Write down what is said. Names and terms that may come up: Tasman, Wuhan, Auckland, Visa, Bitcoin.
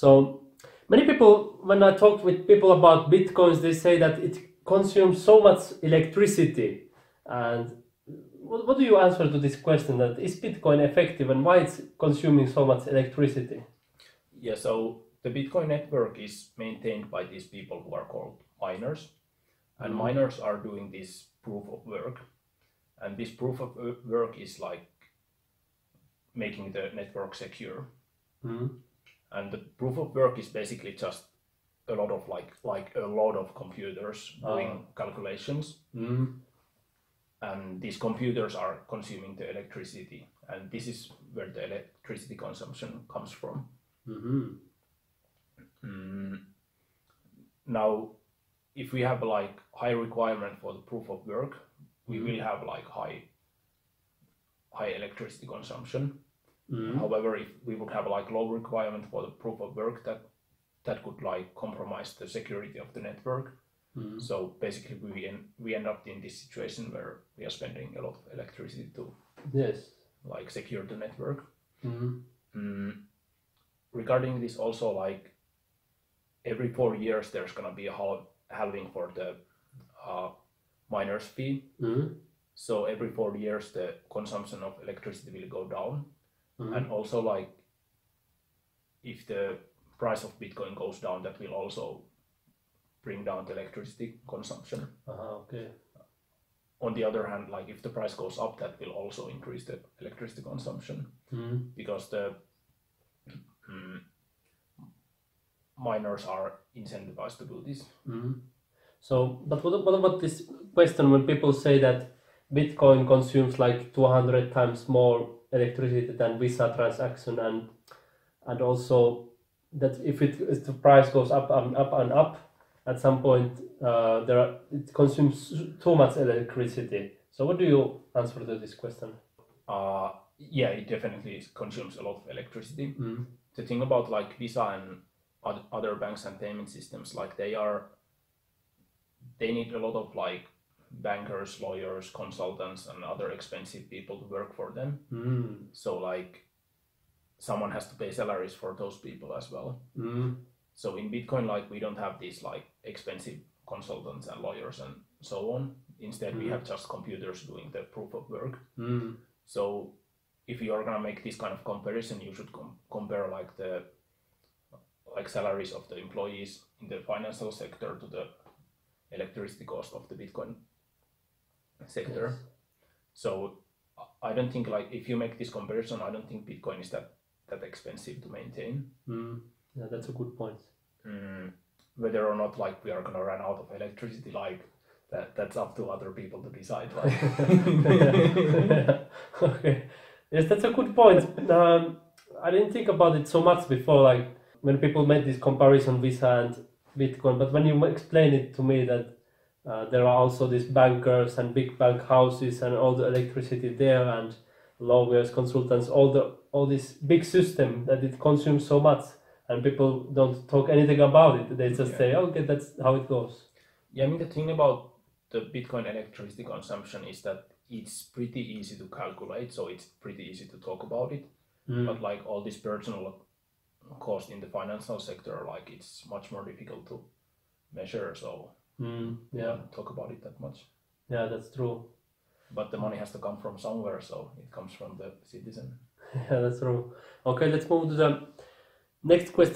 So many people, when I talk with people about Bitcoins, they say that it consumes so much electricity. And what do you answer to this question, that is Bitcoin effective and why it's consuming so much electricity? Yeah, so the Bitcoin network is maintained by these people who are called miners. And miners are doing this proof of work. And this proof of work is like making the network secure. And the proof of work is basically just a lot of like a lot of computers doing calculations. And these computers are consuming the electricity, and this is where the electricity consumption comes from. Now, if we have like high requirement for the proof of work, we will have like high electricity consumption. However, if we would have like low requirement for the proof of work, that could like compromise the security of the network. So basically we end up in this situation where we are spending a lot of electricity to like secure the network. Regarding this also, like every 4 years there's gonna be a halving for the miners fee. So every 4 years the consumption of electricity will go down. And also, like if the price of Bitcoin goes down, that will also bring down the electricity consumption. On the other hand, like if the price goes up, that will also increase the electricity consumption, because the miners are incentivized to do this. So, but what about this question when people say that Bitcoin consumes like 200 times more electricity than Visa transaction, and also that if the price goes up and up and up, at some point it consumes too much electricity. So what do you answer to this question? Yeah, it definitely consumes a lot of electricity. The thing about like Visa and other banks and payment systems, like they need a lot of like bankers, lawyers, consultants, and other expensive people to work for them. So like someone has to pay salaries for those people as well. So in Bitcoin, like we don't have these like expensive consultants and lawyers and so on. Instead, we have just computers doing the proof of work. So if you are gonna make this kind of comparison, you should compare like the salaries of the employees in the financial sector to the electricity cost of the Bitcoin sector. So I don't think, like if you make this comparison, I don't think Bitcoin is that expensive to maintain. Yeah, that's a good point. Whether or not like we are gonna run out of electricity, like that's up to other people to decide. Right? Yes, that's a good point. I didn't think about it so much before, like when people made this comparison, Visa and Bitcoin, but when you explain it to me that there are also these bankers and big bank houses and all the electricity there and lawyers, consultants, all this big system, that it consumes so much and people don't talk anything about it. They just say, okay, that's how it goes. Yeah, I mean, the thing about the Bitcoin electricity consumption is that it's pretty easy to calculate, so it's pretty easy to talk about it. But like all this personal cost in the financial sector, like it's much more difficult to measure, so yeah, talk about it that much. Yeah, that's true. But the money has to come from somewhere, so it comes from the citizen. Yeah, that's true. Okay, let's move to the next question.